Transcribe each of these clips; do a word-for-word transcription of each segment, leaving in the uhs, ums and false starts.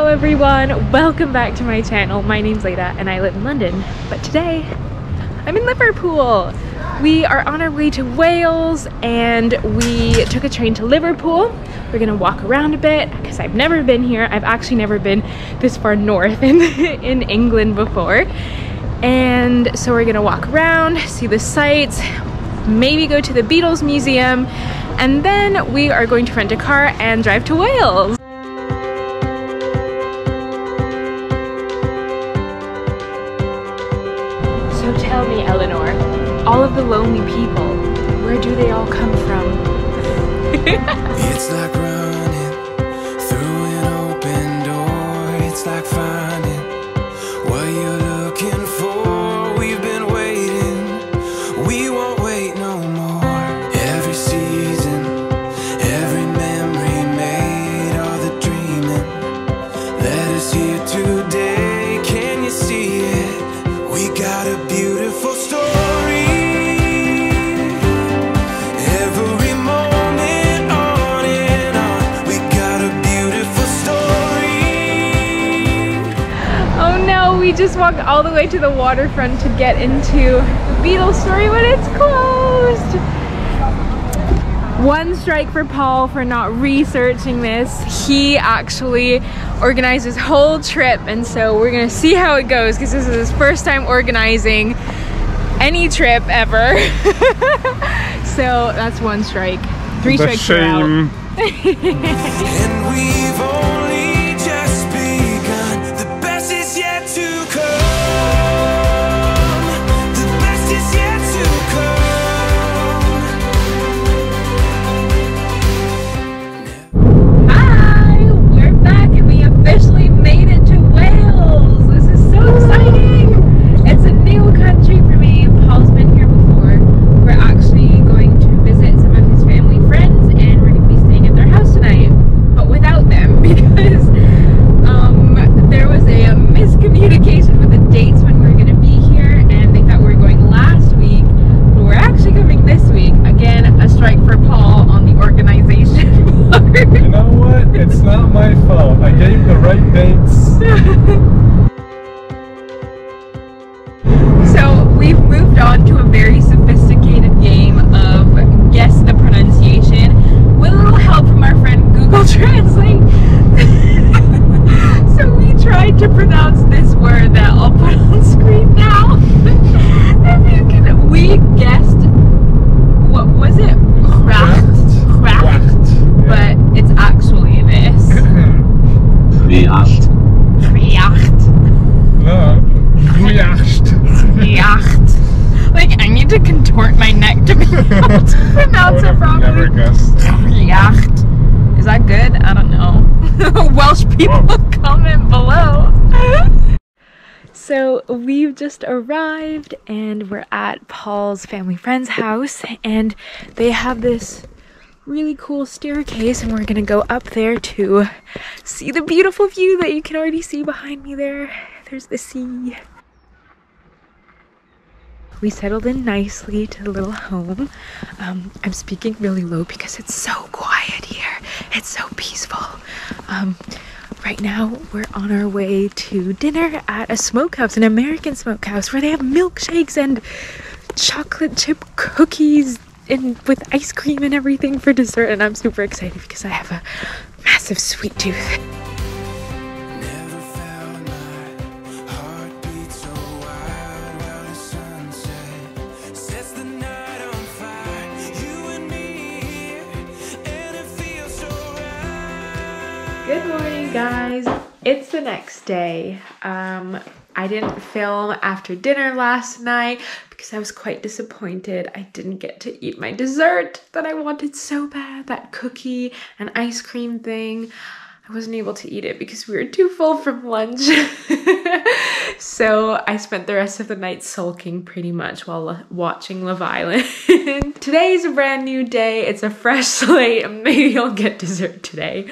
Hello everyone, welcome back to my channel. My name's Leda and I live in London, but today I'm in Liverpool. We are on our way to Wales and we took a train to Liverpool. We're gonna walk around a bit because I've never been here. I've actually never been this far north in, in England before. And so we're gonna walk around, see the sights, maybe go to the Beatles Museum, and then we are going to rent a car and drive to Wales. So tell me, Eleanor, all of the lonely people, where do they all come from? It's like running through an open door. It's like finding what you're looking for. We've been waiting, we won't wait no more. Every season, every memory made, all the dreaming that is here today. Can you see it? We got a beautiful story. We just walked all the way to the waterfront to get into the Beatles Story, but it's closed! One strike for Paul for not researching this. He actually organized his whole trip, and so we're gonna see how it goes because this is his first time organizing any trip ever. So that's one strike. Three the strikes are out. And we've Is that good? I don't know. Welsh people, comment below. So we've just arrived and we're at Paul's family friend's house, and they have this really cool staircase and we're gonna go up there to see the beautiful view that you can already see behind me there. There's the sea. We settled in nicely to the little home. Um, I'm speaking really low because it's so quiet here. It's so peaceful. Um, right now, we're on our way to dinner at a smokehouse, an American smokehouse, where they have milkshakes and chocolate chip cookies and with ice cream and everything for dessert. And I'm super excited because I have a massive sweet tooth. Good morning guys, it's the next day. Um, I didn't film after dinner last night because I was quite disappointed. I didn't get to eat my dessert that I wanted so bad, that cookie and ice cream thing. I wasn't able to eat it because we were too full from lunch. So I spent the rest of the night sulking pretty much while watching Love Island. Today's a brand new day, it's a fresh slate, and maybe I'll get dessert today.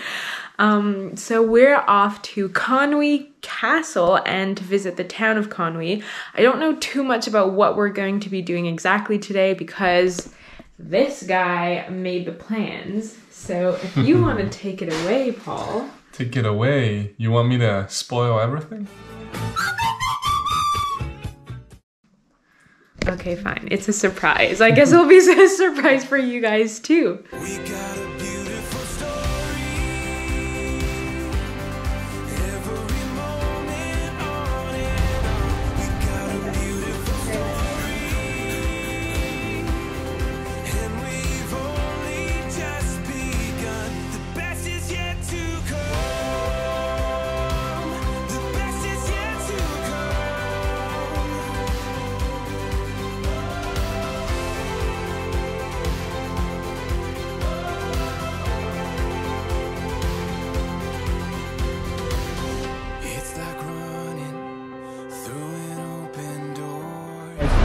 Um, so we're off to Conwy Castle and to visit the town of Conwy. I don't know too much about what we're going to be doing exactly today because this guy made the plans. So if you want to take it away, Paul. Take it away. You want me to spoil everything? Okay, fine. It's a surprise. I guess it'll be a surprise for you guys too. We got a beautiful story. Every moment on and on. We got a beautiful story. And we've only just begun. The best is yet to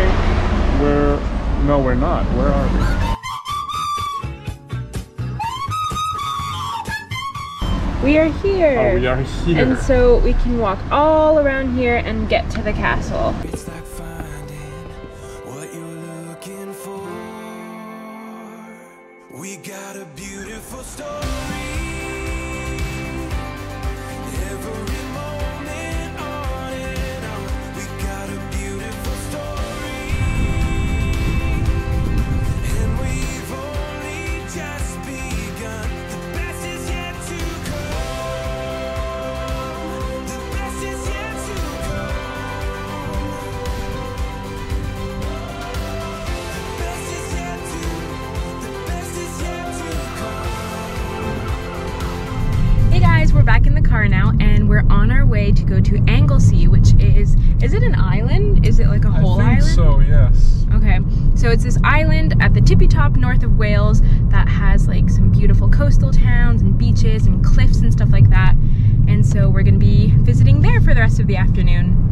come. No, we're not. Where are we? We are here! Oh, we are here! And so we can walk all around here and get to the castle. It's like finding what you're looking for. We got a beautiful story. Now, and we're on our way to go to Anglesey, which is is it an island? Is it like a whole island? I think so, yes. Okay, so it's this island at the tippy top north of Wales that has like some beautiful coastal towns and beaches and cliffs and stuff like that, and so we're gonna be visiting there for the rest of the afternoon.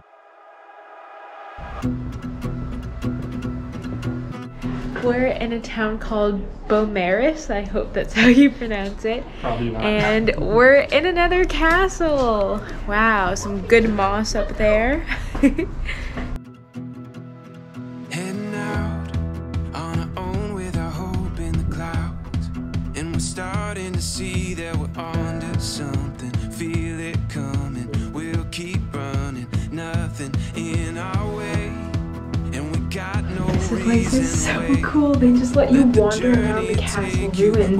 We're in a town called Beaumaris, I hope that's how you pronounce it. Probably not. And we're in another castle! Wow, some good moss up there. Heading out on our own with our hope in the clouds. And we're starting to see that we're onto something. Feel it coming, we'll keep running, nothing in our way. This place is so cool. They just let you wander around the castle ruins.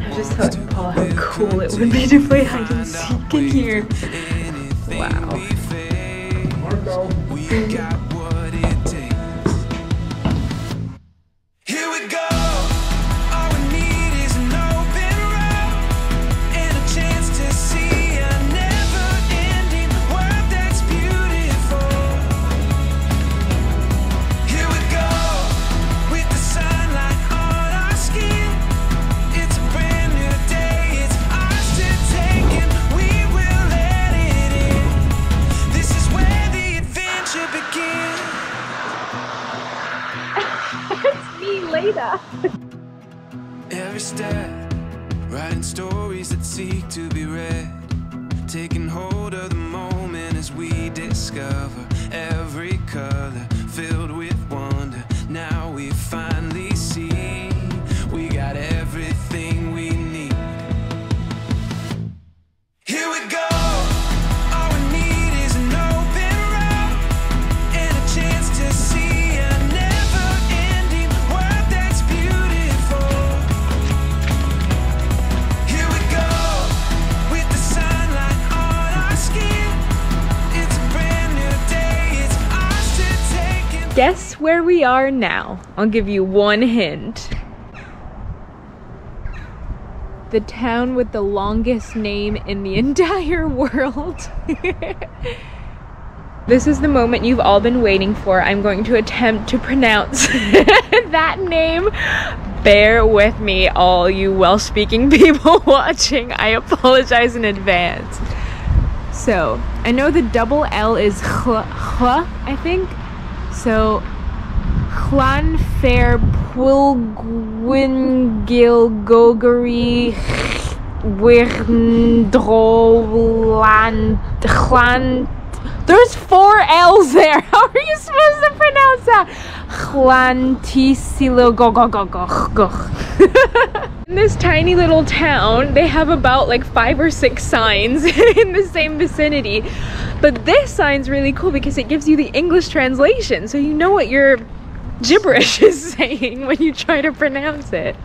I just thought, Paul, how cool it would be to play hide and seek in here. Wow. Here we go. All we need is an open road and a chance to see a never-ending world that's beautiful. Here we go. Leda. Every step, writing stories that seek to be read, taking hold of the moment as we discover every color filled with wonder. Now we finally see we got everything we need. Here we go. Guess where we are now. I'll give you one hint. The town with the longest name in the entire world. This is the moment you've all been waiting for. I'm going to attempt to pronounce that name. Bear with me, all you well-speaking people watching. I apologize in advance. So, I know the double L is hl, hl I think. So, Llyn Peninsula, Llyn. There's four L's there. How are you supposed to pronounce that? Llyn Peninsula. In this tiny little town, they have about like five or six signs in the same vicinity. But this sign's really cool because it gives you the English translation, so you know what your gibberish is saying when you try to pronounce it.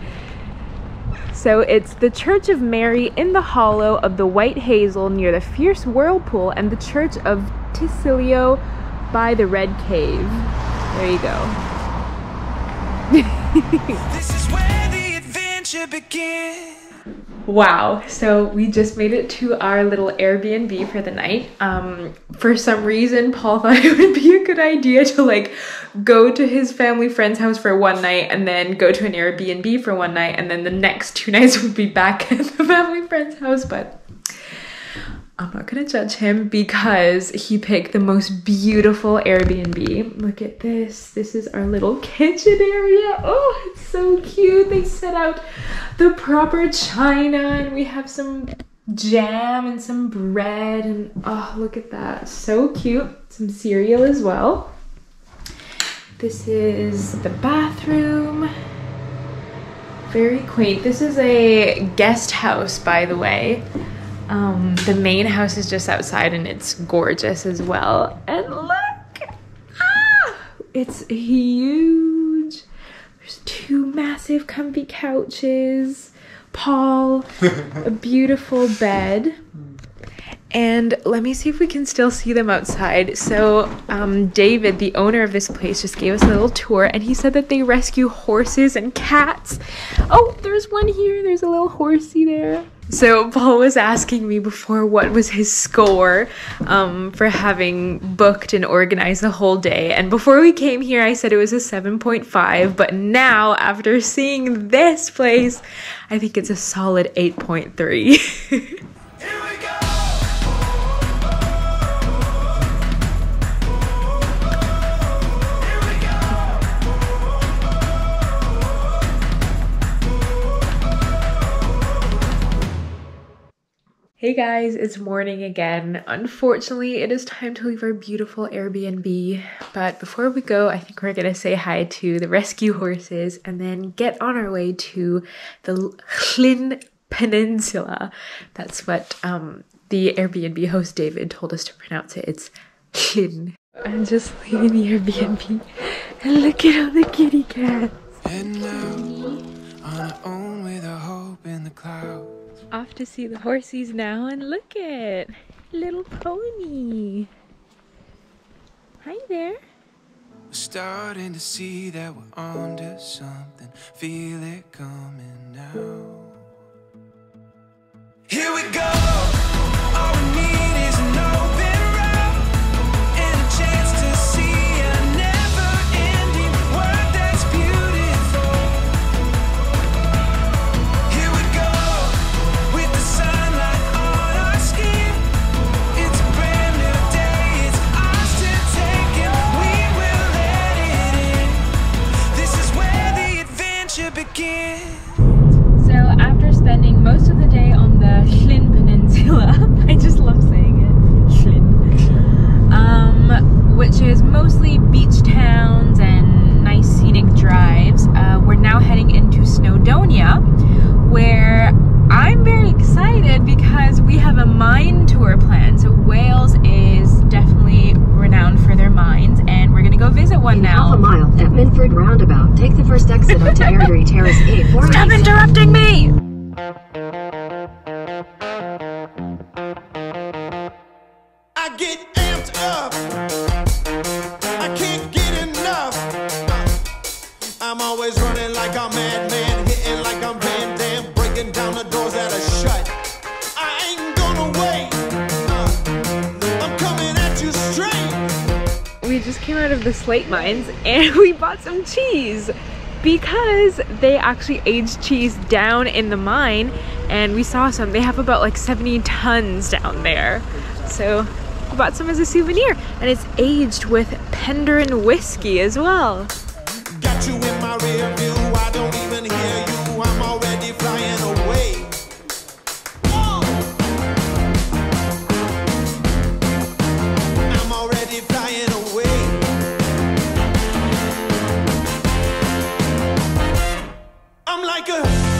So it's the Church of Mary in the Hollow of the White Hazel near the Fierce Whirlpool, and the Church of Tisilio by the Red Cave. There you go. This is where the adventure begins. Wow, so we just made it to our little Airbnb for the night. Um, for some reason, Paul thought it would be a good idea to like go to his family friend's house for one night and then go to an Airbnb for one night, and then the next two nights would be back at the family friend's house, but I'm not gonna judge him because he picked the most beautiful Airbnb. Look at this. This is our little kitchen area. Oh, it's so cute. They set out the proper china, and we have some jam and some bread, and oh, look at that. So cute. Some cereal as well. This is the bathroom. Very quaint. This is a guest house, by the way. Um, the main house is just outside, and it's gorgeous as well. And look! Ah! It's huge. There's two massive comfy couches. Paul, a beautiful bed. And let me see if we can still see them outside. So um, David, the owner of this place, just gave us a little tour, and he said that they rescue horses and cats. Oh, there's one here. There's a little horsey there. So Paul was asking me before what was his score um, for having booked and organized the whole day. And before we came here, I said it was a seven point five. But now, after seeing this place, I think it's a solid eight point three. Hey guys, it's morning again. Unfortunately, it is time to leave our beautiful Airbnb, but before we go, I think we're gonna say hi to the rescue horses and then get on our way to the Llyn Peninsula. That's what um, the Airbnb host David told us to pronounce it. It's Llyn. I'm just leaving the Airbnb and look at all the kitty cats. And now, on our own with our hope in the clouds. Off to see the horsies now, and look at little pony. Hi there. Starting to see that we're onto something. Feel it coming now. Here we go. All we need is an open road and a chance to see a never-ending world that's beautiful. So after spending most of the day on the Llyn Peninsula, I just love saying it, Llyn, um, which is mostly beach towns and nice scenic drives, uh, we're now heading into Snowdonia, where I'm very excited because we have a mine tour planned. So Wales is definitely renowned for their mines, and we're gonna go visit one in now. Half a mile at Minford Roundabout. Take the first exit onto Airdrie Terrace A. Stop interrupting me! I get amped up. I can't get enough. I'm always running like a madman, hitting like I'm Van Damme, breaking down the doors that are shut. I ain't gonna wait. We just came out of the slate mines and we bought some cheese because they actually age cheese down in the mine, and we saw some. They have about like seventy tons down there. So we bought some as a souvenir, and it's aged with Penderyn whiskey as well. Got you in my rear view, I don't even hear you, I'm already flying away. I'm already flying away. like a...